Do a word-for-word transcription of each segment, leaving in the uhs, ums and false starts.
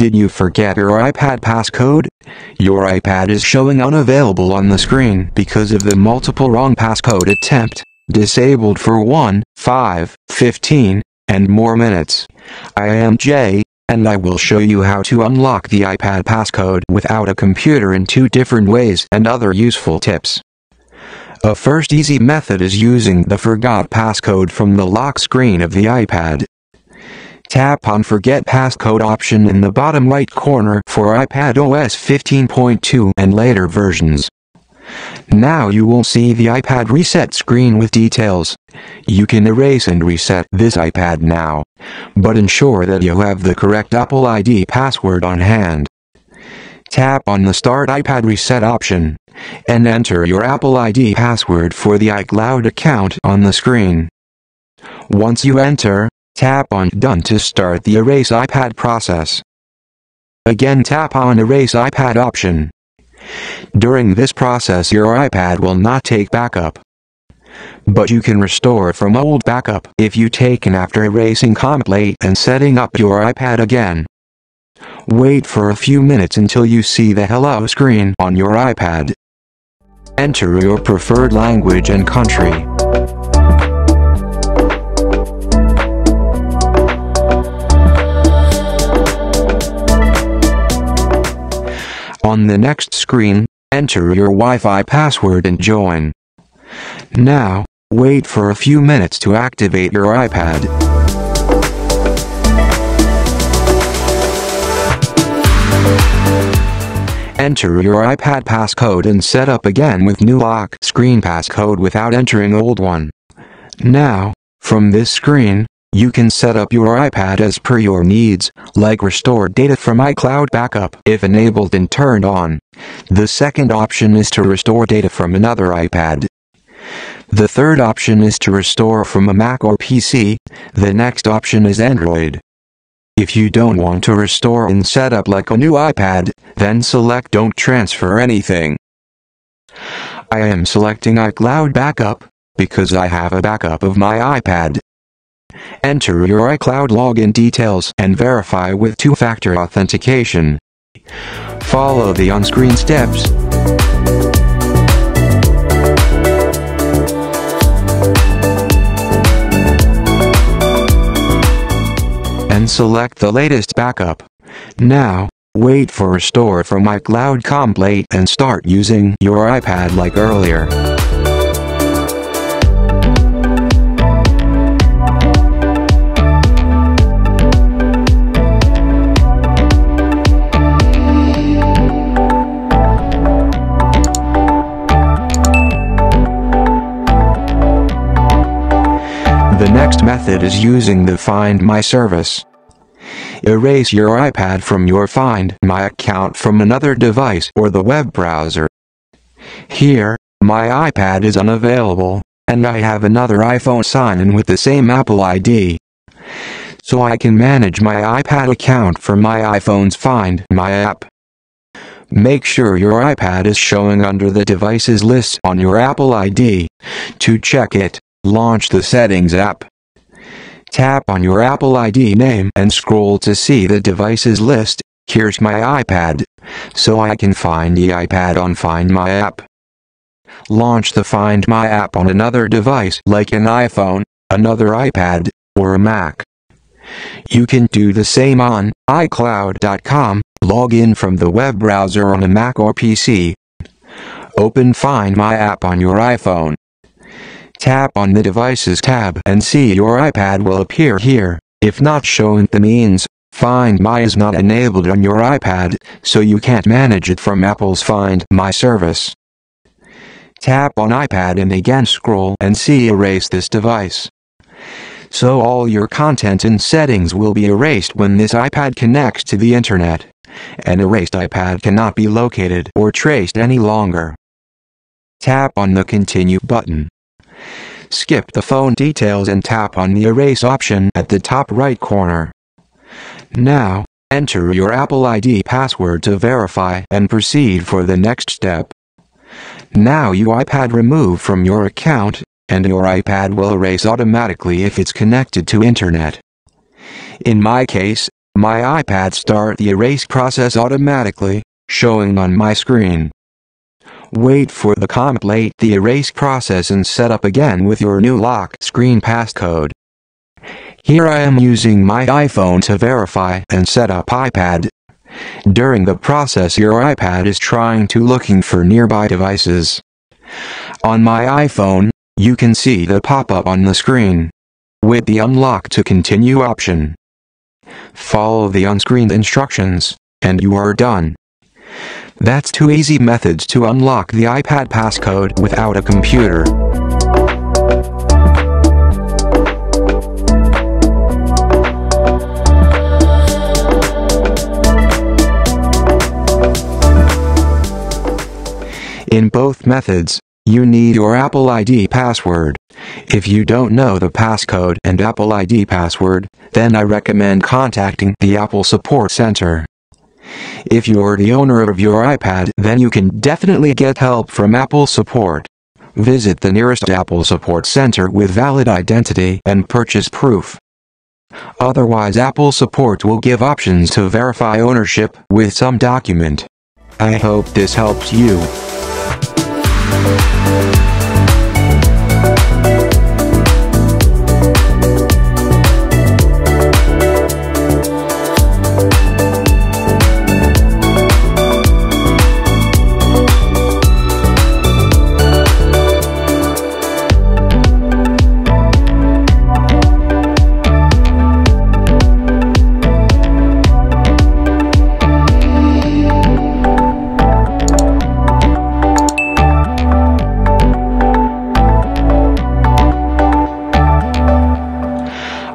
Did you forget your iPad passcode? Your iPad is showing unavailable on the screen because of the multiple wrong passcode attempt, disabled for one, five, fifteen, and more minutes. I am Jay, and I will show you how to unlock the iPad passcode without a computer in two different ways and other useful tips. A first easy method is using the Forgot Passcode from the lock screen of the iPad. Tap on Forget Passcode option in the bottom right corner for iPadOS fifteen point two and later versions. Now you will see the iPad reset screen with details. You can erase and reset this iPad now, but ensure that you have the correct Apple I D password on hand. Tap on the Start iPad Reset option, and enter your Apple I D password for the iCloud account on the screen. Once you enter, tap on Done to start the Erase iPad process. Again, tap on Erase iPad option. During this process, your iPad will not take backup, but you can restore from old backup if you taken after erasing completely and setting up your iPad again. Wait for a few minutes until you see the Hello screen on your iPad. Enter your preferred language and country. On the next screen, enter your Wi-Fi password and join. Now, wait for a few minutes to activate your iPad. Enter your iPad passcode and set up again with new lock screen passcode without entering old one. Now, from this screen, you can set up your iPad as per your needs, like restore data from iCloud backup if enabled and turned on. The second option is to restore data from another iPad. The third option is to restore from a Mac or P C. The next option is Android. If you don't want to restore and set up like a new iPad, then select Don't Transfer Anything. I am selecting iCloud backup, because I have a backup of my iPad. Enter your iCloud login details and verify with two-factor authentication. Follow the on-screen steps. And select the latest backup. Now, wait for Restore from iCloud Complete and start using your iPad like earlier. The next method is using the Find My service. Erase your iPad from your Find My account from another device or the web browser. Here, my iPad is unavailable, and I have another iPhone sign-in with the same Apple I D. So I can manage my iPad account from my iPhone's Find My app. Make sure your iPad is showing under the Devices list on your Apple I D. To check it, launch the Settings app. Tap on your Apple I D name and scroll to see the Devices list. Here's my iPad, so I can find the iPad on Find My app. Launch the Find My app on another device like an iPhone, another iPad, or a Mac. You can do the same on iCloud dot com, log in from the web browser on a Mac or P C. Open Find My app on your iPhone. Tap on the Devices tab and see your iPad will appear here. If not shown, that means Find My is not enabled on your iPad, so you can't manage it from Apple's Find My service. Tap on iPad and again scroll and see Erase this device. So all your content and settings will be erased when this iPad connects to the internet. An erased iPad cannot be located or traced any longer. Tap on the Continue button. Skip the phone details and tap on the Erase option at the top right corner. Now, enter your Apple I D password to verify and proceed for the next step. Now your iPad removed from your account, and your iPad will erase automatically if it's connected to internet. In my case, My iPad starts the erase process automatically, showing on my screen. Wait for the complete the erase process and set up again with your new lock screen passcode. Here I am using my iPhone to verify and set up iPad. During the process your iPad is trying to looking for nearby devices. On my iPhone, you can see the pop-up on the screen with the unlock to continue option. Follow the on-screen instructions, and you are done. That's two easy methods to unlock the iPad passcode without a computer. In both methods, you need your Apple I D password. If you don't know the passcode and Apple I D password, then I recommend contacting the Apple Support Center. If you're the owner of your iPad, then you can definitely get help from Apple Support. Visit the nearest Apple Support Center with valid identity and purchase proof. Otherwise, Apple Support will give options to verify ownership with some document. I hope this helps you.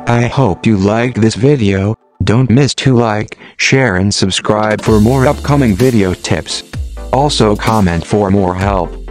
I hope you liked this video. Don't miss to like, share and subscribe for more upcoming video tips. Also comment for more help.